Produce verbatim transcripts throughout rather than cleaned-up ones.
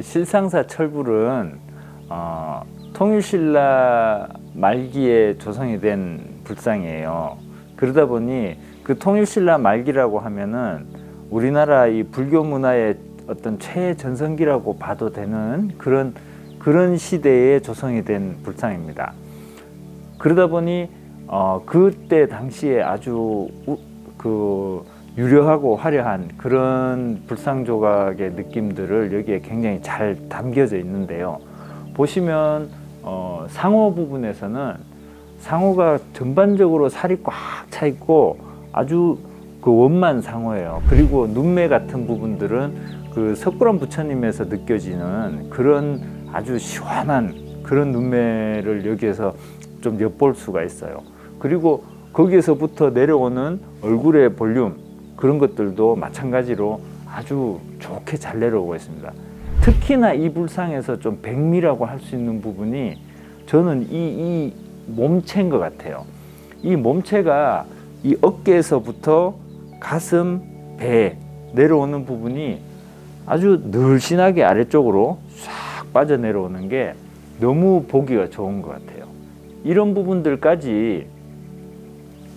이 실상사 철불은 어, 통일신라 말기에 조성이 된 불상이에요. 그러다 보니 그 통일신라 말기라고 하면은 우리나라 이 불교 문화의 어떤 최전성기라고 봐도 되는 그런 그런 시대에 조성이 된 불상입니다. 그러다 보니 어, 그때 당시에 아주 우, 그 유려하고 화려한 그런 불상 조각의 느낌들을 여기에 굉장히 잘 담겨져 있는데요. 보시면 어, 상호 부분에서는 상호가 전반적으로 살이 꽉 차 있고 아주 그 원만 상호예요. 그리고 눈매 같은 부분들은 그 석굴암 부처님에서 느껴지는 그런 아주 시원한 그런 눈매를 여기에서 좀 엿볼 수가 있어요. 그리고 거기에서부터 내려오는 얼굴의 볼륨 그런 것들도 마찬가지로 아주 좋게 잘 내려오고 있습니다. 특히나 이 불상에서 좀 백미라고 할 수 있는 부분이 저는 이, 이 몸체인 것 같아요. 이 몸체가 이 어깨에서부터 가슴, 배 내려오는 부분이 아주 늘씬하게 아래쪽으로 싹 빠져내려오는 게 너무 보기가 좋은 것 같아요. 이런 부분들까지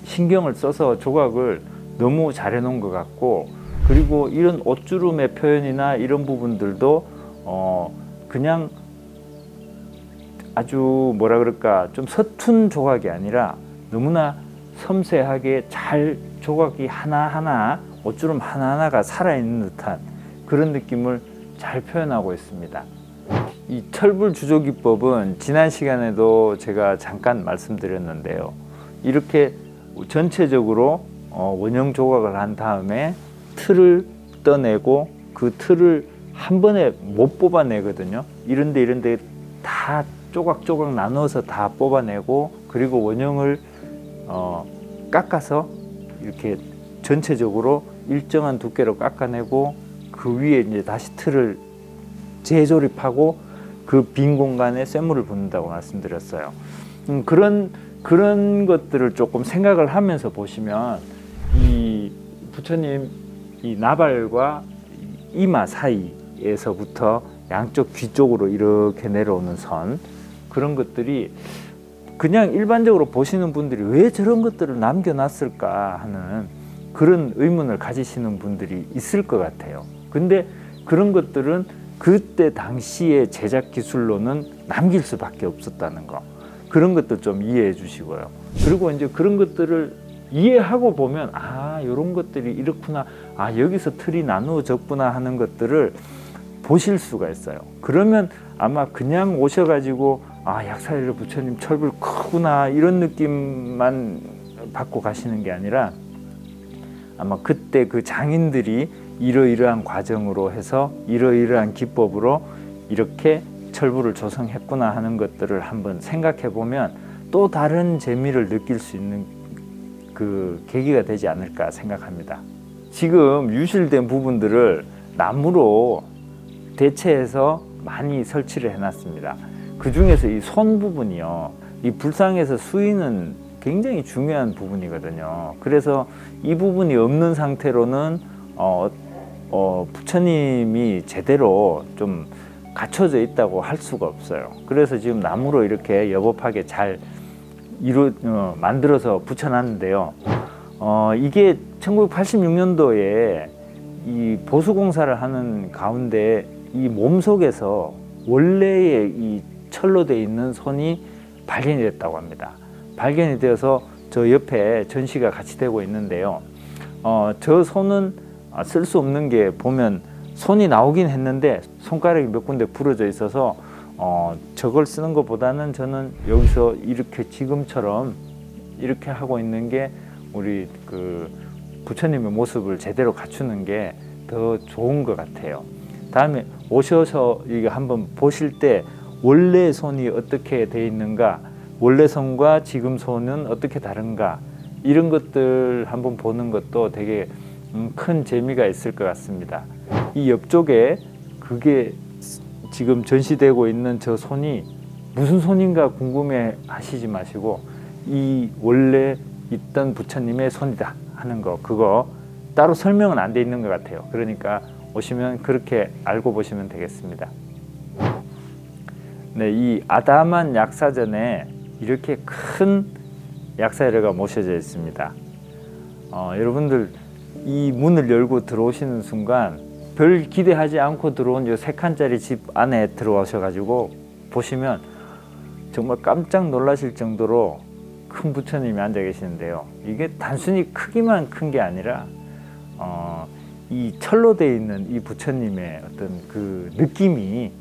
신경을 써서 조각을 너무 잘 해놓은 것 같고, 그리고 이런 옷주름의 표현이나 이런 부분들도 어 그냥 아주 뭐라 그럴까 좀 서툰 조각이 아니라 너무나 섬세하게 잘 조각이 하나하나 옷주름 하나하나가 살아있는 듯한 그런 느낌을 잘 표현하고 있습니다. 이 철불 주조 기법은 지난 시간에도 제가 잠깐 말씀드렸는데요. 이렇게 전체적으로 원형 조각을 한 다음에 틀을 떠내고 그 틀을 한 번에 못 뽑아내거든요. 이런데 이런데 다 조각조각 나눠서 다 뽑아내고, 그리고 원형을 어, 깎아서 이렇게 전체적으로 일정한 두께로 깎아내고 그 위에 이제 다시 틀을 재조립하고 그 빈 공간에 쇠물을 붓는다고 말씀드렸어요. 음, 그런 그런 것들을 조금 생각을 하면서 보시면 이 부처님 이 나발과 이마 사이에서부터 양쪽 귀 쪽으로 이렇게 내려오는 선, 그런 것들이 그냥 일반적으로 보시는 분들이 왜 저런 것들을 남겨놨을까 하는 그런 의문을 가지시는 분들이 있을 것 같아요. 근데 그런 것들은 그때 당시의 제작 기술로는 남길 수밖에 없었다는 거, 그런 것도 좀 이해해 주시고요. 그리고 이제 그런 것들을 이해하고 보면 아, 이런 것들이 이렇구나, 아, 여기서 틀이 나누어졌구나 하는 것들을 보실 수가 있어요. 그러면 아마 그냥 오셔가지고 아, 약사여래 부처님 철불 크구나 이런 느낌만 받고 가시는 게 아니라 아마 그때 그 장인들이 이러이러한 과정으로 해서 이러이러한 기법으로 이렇게 철불을 조성했구나 하는 것들을 한번 생각해 보면 또 다른 재미를 느낄 수 있는 그 계기가 되지 않을까 생각합니다. 지금 유실된 부분들을 나무로 대체해서 많이 설치를 해놨습니다. 그 중에서 이 손 부분이요, 이 불상에서 수위는 굉장히 중요한 부분이거든요. 그래서 이 부분이 없는 상태로는 어, 어, 부처님이 제대로 좀 갖춰져 있다고 할 수가 없어요. 그래서 지금 나무로 이렇게 여법하게 잘 이루, 어, 만들어서 붙여놨는데요. 어, 이게 천구백팔십육 년도에 이 보수공사를 하는 가운데 이 몸속에서 원래의 이 철로 되어 있는 손이 발견이 됐다고 합니다. 발견이 되어서 저 옆에 전시가 같이 되고 있는데요. 어, 저 손은 쓸 수 없는 게 보면 손이 나오긴 했는데 손가락이 몇 군데 부러져 있어서 어, 저걸 쓰는 것보다는 저는 여기서 이렇게 지금처럼 이렇게 하고 있는 게 우리 그 부처님의 모습을 제대로 갖추는 게 더 좋은 것 같아요. 다음에 오셔서 이거 한번 보실 때 원래 손이 어떻게 돼 있는가, 원래 손과 지금 손은 어떻게 다른가, 이런 것들 한번 보는 것도 되게 큰 재미가 있을 것 같습니다. 이 옆쪽에 그게 지금 전시되고 있는 저 손이 무슨 손인가 궁금해 하시지 마시고 이 원래 있던 부처님의 손이다 하는 거, 그거 따로 설명은 안 돼 있는 것 같아요. 그러니까 오시면 그렇게 알고 보시면 되겠습니다. 네, 이 아담한 약사전에 이렇게 큰 약사여래가 모셔져 있습니다. 어, 여러분들 이 문을 열고 들어오시는 순간 별 기대하지 않고 들어온 이 세 칸짜리 집 안에 들어오셔가지고 보시면 정말 깜짝 놀라실 정도로 큰 부처님이 앉아 계시는데요. 이게 단순히 크기만 큰 게 아니라 어, 이 철로 되어 있는 이 부처님의 어떤 그 느낌이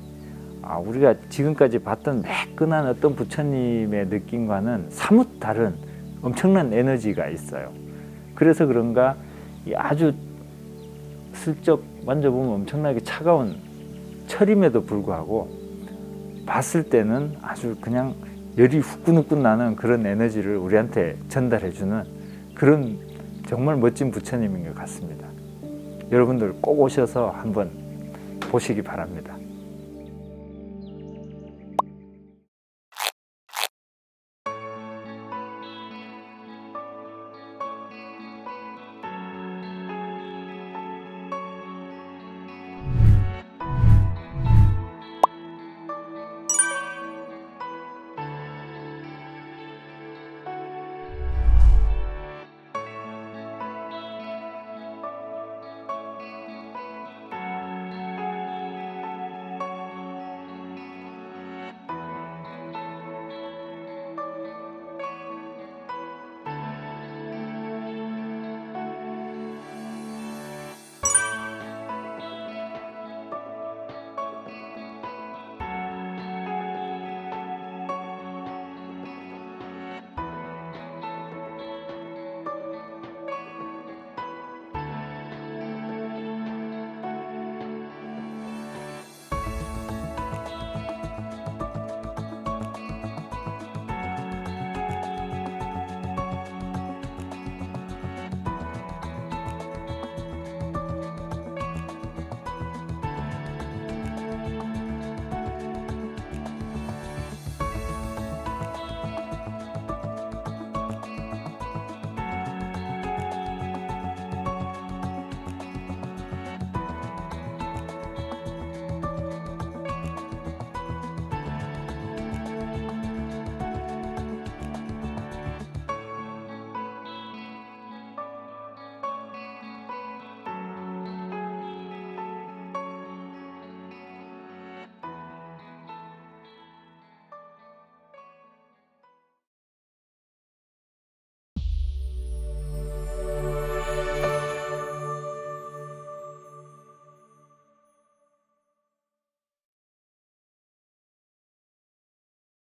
아, 우리가 지금까지 봤던 매끈한 어떤 부처님의 느낌과는 사뭇 다른 엄청난 에너지가 있어요. 그래서 그런가 이 아주 슬쩍 만져보면 엄청나게 차가운 철임에도 불구하고 봤을 때는 아주 그냥 열이 후끈후끈 나는 그런 에너지를 우리한테 전달해주는 그런 정말 멋진 부처님인 것 같습니다. 여러분들 꼭 오셔서 한번 보시기 바랍니다.